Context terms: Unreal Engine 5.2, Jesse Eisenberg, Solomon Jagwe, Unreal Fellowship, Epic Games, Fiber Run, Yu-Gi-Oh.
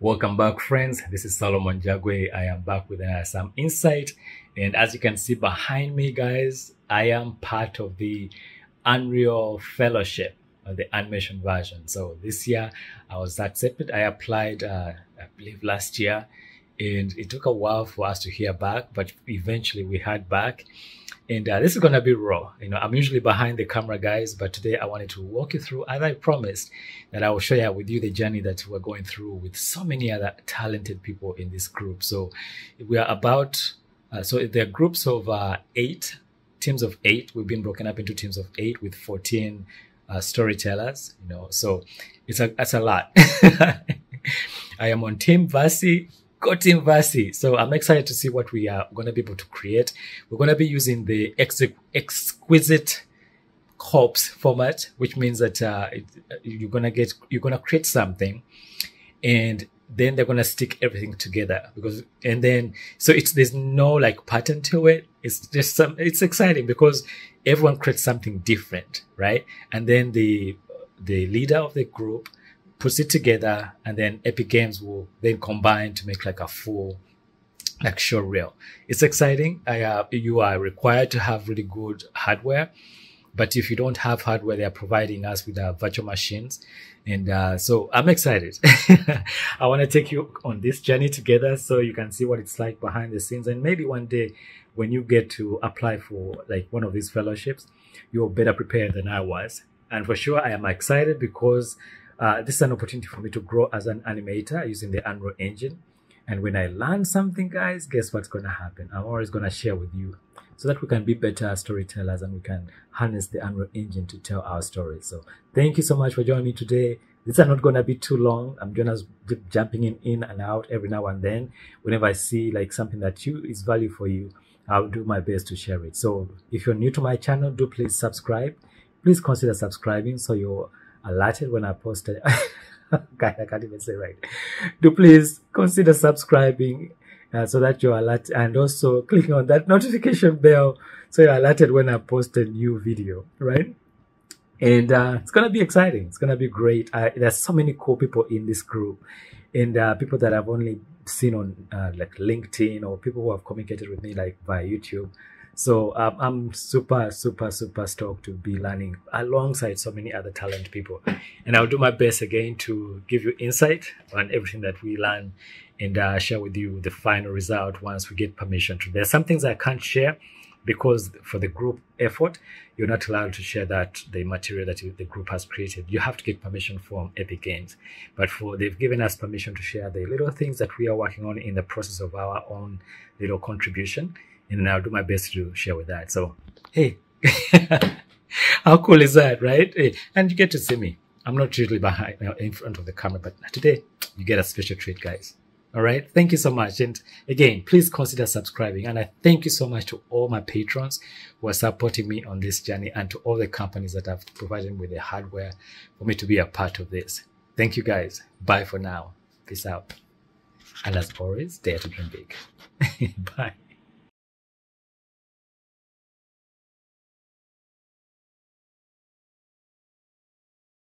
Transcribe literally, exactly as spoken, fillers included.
Welcome back, friends. This is Solomon Jagwe. I am back with uh, some insight, and as you can see behind me, guys, I am part of the Unreal Fellowship, uh, the animation version. So this year I was accepted. I applied, uh, I believe, last year, and it took a while for us to hear back, but eventually we heard back. And uh, this is gonna be raw. You know, I'm usually behind the camera, guys, but today I wanted to walk you through, as I promised, that I will share with you the journey that we're going through with so many other talented people in this group. So we are about, uh, so there are groups of uh, eight, teams of eight. We've been broken up into teams of eight with fourteen uh, storytellers, you know, so it's a, that's a lot. I am on Team Vasi. Go Team Vasi. So I'm excited to see what we are going to be able to create. We're going to be using the ex exquisite corpse format, which means that uh, it, you're going to get, you're going to create something, and then they're going to stick everything together, because, and then, so it's, there's no like pattern to it. It's just some, it's exciting because everyone creates something different, right? And then the, the leader of the group puts it together, and then Epic Games will then combine to make like a full, like show reel. It's exciting. I, uh, you are required to have really good hardware, but if you don't have hardware, they are providing us with uh, virtual machines. And uh, so I'm excited. I want to take you on this journey together so you can see what it's like behind the scenes. And maybe one day when you get to apply for like one of these fellowships, you're better prepared than I was. And for sure, I am excited because Uh, this is an opportunity for me to grow as an animator using the Unreal Engine. And when I learn something, guys, guess what's going to happen? I'm always going to share with you so that we can be better storytellers and we can harness the Unreal Engine to tell our stories. So thank you so much for joining me today. These are not going to be too long. I'm going to be jumping in, in and out every now and then. Whenever I see like something that you is value for you, I'll do my best to share it. So if you're new to my channel, do please subscribe. Please consider subscribing so you're alerted when I post it. God, I can't even say right. Do please consider subscribing uh, so that you're alerted, and also clicking on that notification bell so you're alerted when I post a new video, right? And uh, it's going to be exciting. It's going to be great. Uh, there's so many cool people in this group, and uh, people that I've only seen on uh, like LinkedIn, or people who have communicated with me like via YouTube. So um, I'm super, super, super stoked to be learning alongside so many other talented people. And I'll do my best again to give you insight on everything that we learn, and uh, share with you the final result once we get permission to. There's some things I can't share because for the group effort, you're not allowed to share that the material that you, the group has created. You have to get permission from Epic Games. But for they've given us permission to share the little things that we are working on in the process of our own little contribution. And I'll do my best to share with that. So, hey, how cool is that, right? Hey, and you get to see me. I'm not usually behind, in front of the camera, but today you get a special treat, guys. All right. Thank you so much. And again, please consider subscribing. And I thank you so much to all my patrons who are supporting me on this journey, and to all the companies that have provided me with the hardware for me to be a part of this. Thank you, guys. Bye for now. Peace out. And as always, dare to dream big. Bye.